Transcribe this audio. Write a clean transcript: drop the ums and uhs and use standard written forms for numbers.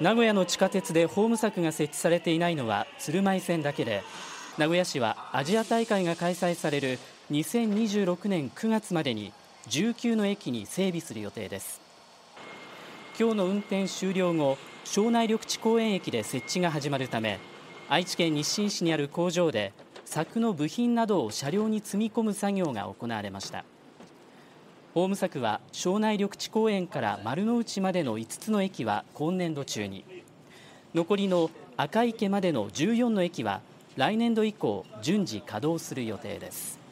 名古屋の地下鉄でホーム柵が設置されていないのは鶴舞線だけで、名古屋市はアジア大会が開催される2026年9月までに19の駅に整備する予定です。今日の運転終了後、庄内緑地公園駅で設置が始まるため、愛知県日進市にある工場で柵の部品などを車両に積み込む作業が行われました。ホーム柵は庄内緑地公園から丸の内までの5つの駅は今年度中に、残りの赤池までの14の駅は来年度以降順次稼働する予定です。